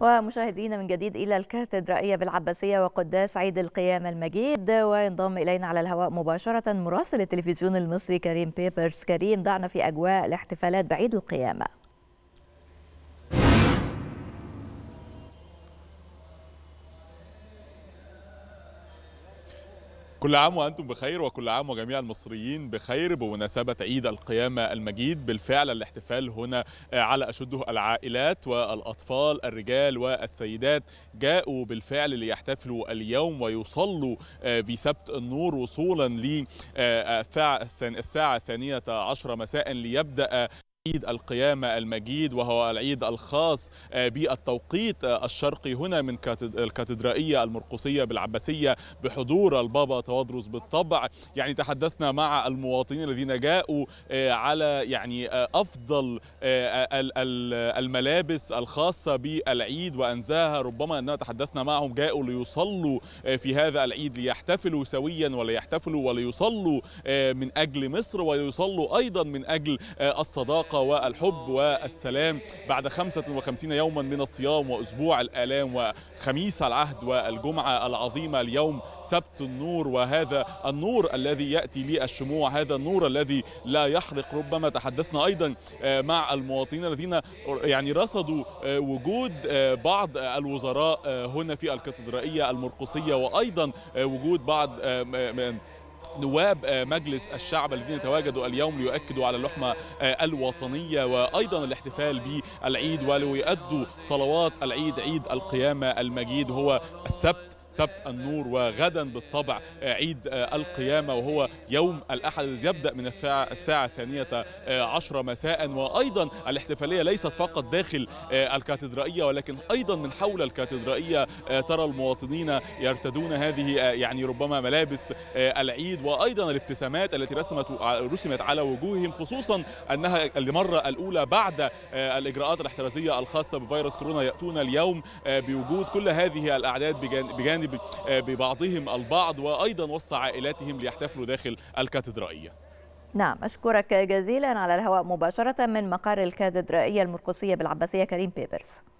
ومشاهدينا من جديد إلى الكاتدرائية بالعباسية وقداس عيد القيامة المجيد، وينضم إلينا على الهواء مباشرة مراسل التلفزيون المصري كريم بيبرس. كريم، ضعنا في أجواء الاحتفالات بعيد القيامة. كل عام وأنتم بخير، وكل عام وجميع المصريين بخير بمناسبة عيد القيامة المجيد. بالفعل الاحتفال هنا على أشده، العائلات والأطفال، الرجال والسيدات جاءوا بالفعل ليحتفلوا اليوم ويصلوا بسبت النور وصولا للساعة 12 مساء ليبدأ عيد القيامة المجيد، وهو العيد الخاص بالتوقيت الشرقي هنا من الكاتدرائية المرقسية بالعباسية بحضور البابا تواضروس. بالطبع يعني تحدثنا مع المواطنين الذين جاءوا على يعني أفضل الملابس الخاصة بالعيد وأنزاها، ربما أننا تحدثنا معهم جاءوا ليصلوا في هذا العيد، ليحتفلوا سويا وليحتفلوا وليصلوا من أجل مصر، وليصلوا أيضا من أجل الصداقة والحب والسلام بعد 55 يوما من الصيام وأسبوع الآلام وخميس العهد والجمعة العظيمة. اليوم سبت النور، وهذا النور الذي يأتي بالشموع، هذا النور الذي لا يحرق. ربما تحدثنا أيضا مع المواطنين الذين يعني رصدوا وجود بعض الوزراء هنا في الكاتدرائية المرقسية، وأيضا وجود بعض نواب مجلس الشعب الذين تواجدوا اليوم ليؤكدوا على اللحمة الوطنية وأيضا الاحتفال بالعيد وليؤدوا صلوات العيد. عيد القيامة المجيد هو السبت، سبت النور، وغدا بالطبع عيد القيامة وهو يوم الأحد الذي يبدأ من الساعة 12 مساء. وأيضا الاحتفالية ليست فقط داخل الكاتدرائية ولكن أيضا من حول الكاتدرائية، ترى المواطنين يرتدون هذه يعني ربما ملابس العيد، وأيضا الابتسامات التي رسمت على وجوههم، خصوصا أنها للمرة الأولى بعد الإجراءات الاحترازية الخاصة بفيروس كورونا يأتون اليوم بوجود كل هذه الأعداد بجانب ببعضهم البعض وأيضا وسط عائلاتهم ليحتفلوا داخل الكاتدرائية. نعم، أشكرك جزيلا على الهواء مباشرة من مقر الكاتدرائية المرقسية بالعباسية كريم بيبرس.